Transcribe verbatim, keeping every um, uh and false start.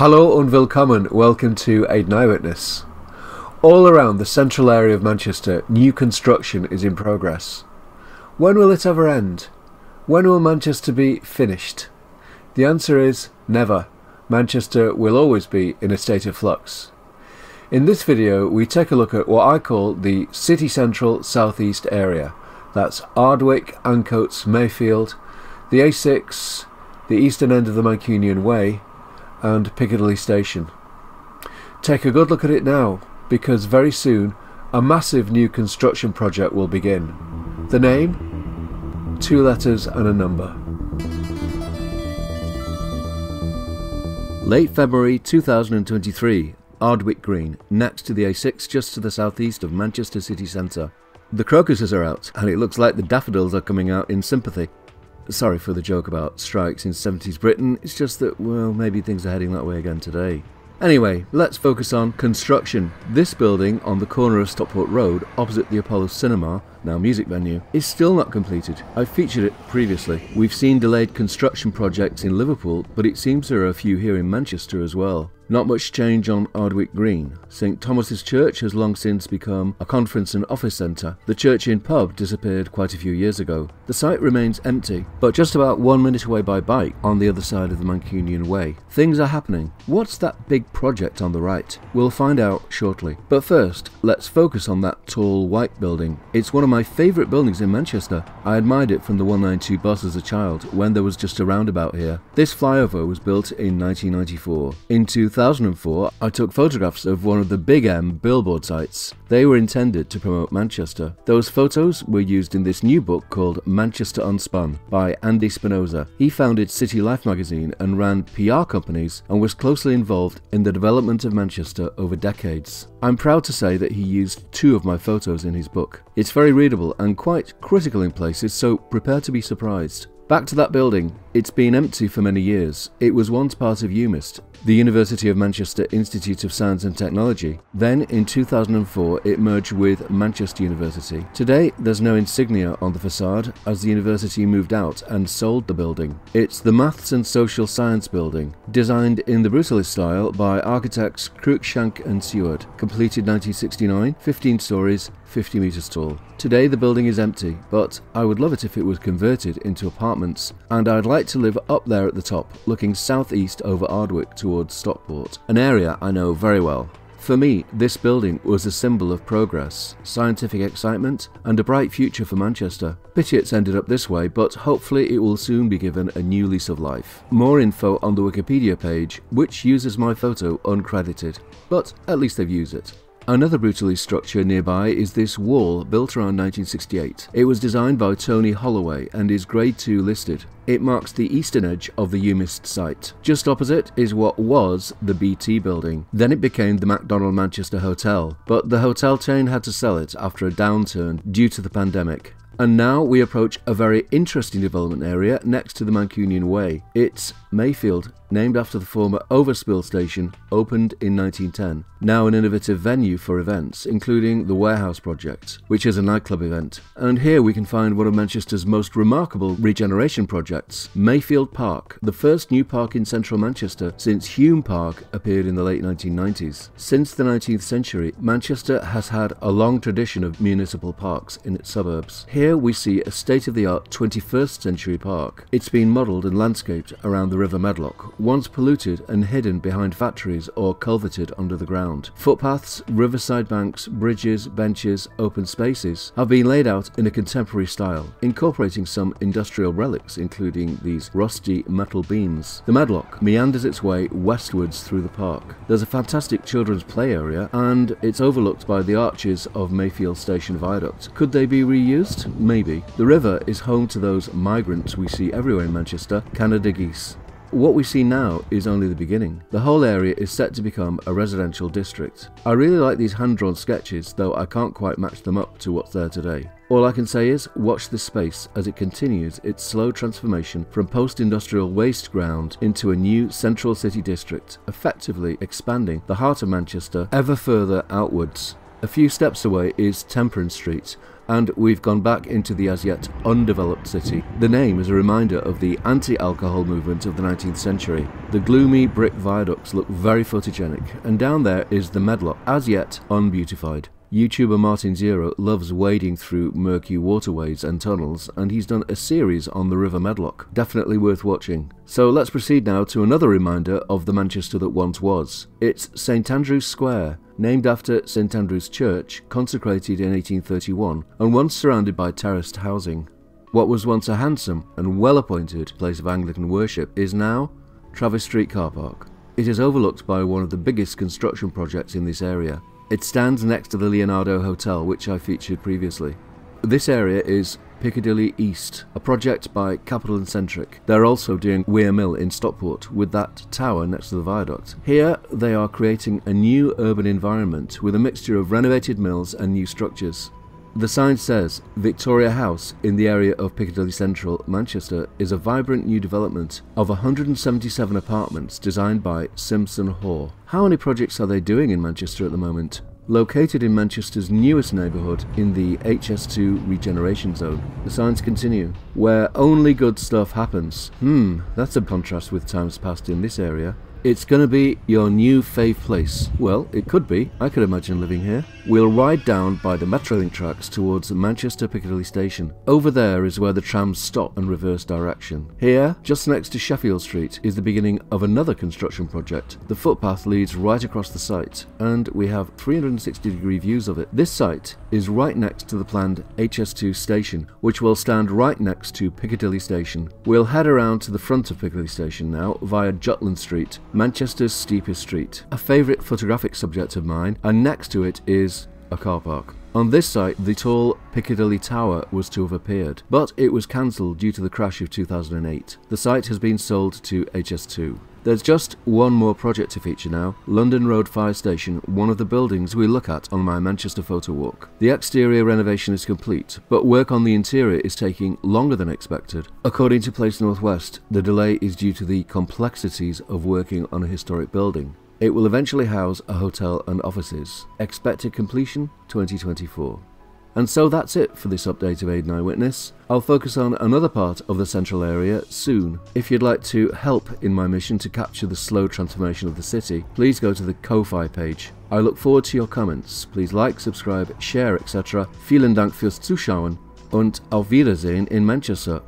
Hello and willkommen, welcome to Aidan Eyewitness. All around the central area of Manchester, new construction is in progress. When will it ever end? When will Manchester be finished? The answer is never. Manchester will always be in a state of flux. In this video we take a look at what I call the City Central Southeast area. That's Ardwick, Ancoats, Mayfield, the A six, the eastern end of the Mancunian Way, and Piccadilly Station. Take a good look at it now, because very soon a massive new construction project will begin. The name? Two letters and a number. Late February two thousand twenty-three, Ardwick Green, next to the A six, just to the southeast of Manchester city centre. The crocuses are out, and it looks like the daffodils are coming out in sympathy. Sorry for the joke about strikes in seventies Britain, it's just that, well, maybe things are heading that way again today. Anyway, let's focus on construction. This building on the corner of Stockport Road, opposite the Apollo Cinema, now music venue, is still not completed. I featured it previously. We've seen delayed construction projects in Liverpool, but it seems there are a few here in Manchester as well. Not much change on Ardwick Green. St Thomas's Church has long since become a conference and office centre. The church and pub disappeared quite a few years ago. The site remains empty, but just about one minute away by bike on the other side of the Mancunian Way. Things are happening. What's that big project on the right? We'll find out shortly. But first, let's focus on that tall white building. It's one of my favourite buildings in Manchester. I admired it from the one ninety-two bus as a child when there was just a roundabout here. This flyover was built in nineteen ninety-four. In two thousand four, I took photographs of one of the Big M billboard sites. They were intended to promote Manchester. Those photos were used in this new book called Manchester Unspun by Andy Spinoza. He founded City Life magazine and ran P R companies and was closely involved in the development of Manchester over decades. I'm proud to say that he used two of my photos in his book. It's very readable and quite critical in places, so prepare to be surprised. Back to that building. It's been empty for many years. It was once part of UMist, the University of Manchester Institute of Science and Technology. Then, in two thousand four, it merged with Manchester University. Today, there's no insignia on the facade, as the university moved out and sold the building. It's the Maths and Social Science Building, designed in the Brutalist style by architects Cruickshank and Seward. Completed nineteen sixty-nine, fifteen stories, fifty metres tall. Today, the building is empty, but I would love it if it was converted into apartments, and I'd like to live up there at the top, looking southeast over Ardwick towards Stockport, an area I know very well. For me, this building was a symbol of progress, scientific excitement, and a bright future for Manchester. Pity it's ended up this way, but hopefully it will soon be given a new lease of life. More info on the Wikipedia page, which uses my photo uncredited, but at least they've used it. Another Brutalist structure nearby is this wall, built around nineteen sixty-eight. It was designed by Tony Holloway and is Grade two listed. It marks the eastern edge of the UMist site. Just opposite is what was the B T building. Then it became the Macdonald Manchester Hotel, but the hotel chain had to sell it after a downturn due to the pandemic. And now we approach a very interesting development area next to the Mancunian Way. It's Mayfield, named after the former Overspill station, opened in nineteen ten. Now an innovative venue for events, including the Warehouse Project, which is a nightclub event. And here we can find one of Manchester's most remarkable regeneration projects, Mayfield Park, the first new park in central Manchester since Hume Park appeared in the late nineteen nineties. Since the nineteenth century, Manchester has had a long tradition of municipal parks in its suburbs. Here Here we see a state-of-the-art twenty-first century park. It's been modelled and landscaped around the River Medlock, once polluted and hidden behind factories or culverted under the ground. Footpaths, riverside banks, bridges, benches, open spaces have been laid out in a contemporary style, incorporating some industrial relics including these rusty metal beams. The Medlock meanders its way westwards through the park. There's a fantastic children's play area and it's overlooked by the arches of Mayfield Station Viaduct. Could they be reused? Maybe. The river is home to those migrants we see everywhere in Manchester, Canada geese. What we see now is only the beginning. The whole area is set to become a residential district. I really like these hand-drawn sketches, though I can't quite match them up to what's there today. All I can say is, watch this space as it continues its slow transformation from post-industrial waste ground into a new central city district, effectively expanding the heart of Manchester ever further outwards. A few steps away is Temperance Street, and we've gone back into the as yet undeveloped city. The name is a reminder of the anti-alcohol movement of the nineteenth century. The gloomy brick viaducts look very photogenic, and down there is the Medlock, as yet unbeautified. YouTuber Martin Zero loves wading through murky waterways and tunnels, and he's done a series on the River Medlock. Definitely worth watching. So let's proceed now to another reminder of the Manchester that once was. It's St Andrew's Square, named after St Andrew's Church, consecrated in eighteen thirty-one, and once surrounded by terraced housing. What was once a handsome and well-appointed place of Anglican worship is now Travis Street Car Park. It is overlooked by one of the biggest construction projects in this area. It stands next to the Leonardo Hotel, which I featured previously. This area is Piccadilly East, a project by Capital and Centric. They're also doing Weir Mill in Stockport, with that tower next to the viaduct. Here they are creating a new urban environment with a mixture of renovated mills and new structures. The sign says, Victoria House, in the area of Piccadilly Central, Manchester, is a vibrant new development of one hundred seventy-seven apartments designed by Simpson Hoare. How many projects are they doing in Manchester at the moment? Located in Manchester's newest neighbourhood in the H S two regeneration zone, the signs continue, where only good stuff happens. Hmm, that's a contrast with times past in this area. It's gonna be your new fave place. Well, it could be. I could imagine living here. We'll ride down by the Metrolink tracks towards Manchester Piccadilly Station. Over there is where the trams stop and reverse direction. Here, just next to Sheffield Street, is the beginning of another construction project. The footpath leads right across the site, and we have three hundred sixty degree views of it. This site is right next to the planned H S two station, which will stand right next to Piccadilly Station. We'll head around to the front of Piccadilly Station now, via Jutland Street, Manchester's steepest street, a favourite photographic subject of mine, and next to it is a car park. On this site, the tall Piccadilly Tower was to have appeared, but it was cancelled due to the crash of two thousand eight. The site has been sold to H S two. There's just one more project to feature now, London Road Fire Station, one of the buildings we look at on my Manchester photo walk. The exterior renovation is complete, but work on the interior is taking longer than expected. According to Place Northwest, the delay is due to the complexities of working on a historic building. It will eventually house a hotel and offices. Expected completion twenty twenty-four. And so that's it for this update of Aidan Eyewitness. I'll focus on another part of the central area soon. If you'd like to help in my mission to capture the slow transformation of the city, please go to the Ko-Fi page. I look forward to your comments. Please like, subscribe, share, et cetera. Vielen Dank fürs Zuschauen und auf Wiedersehen in Manchester.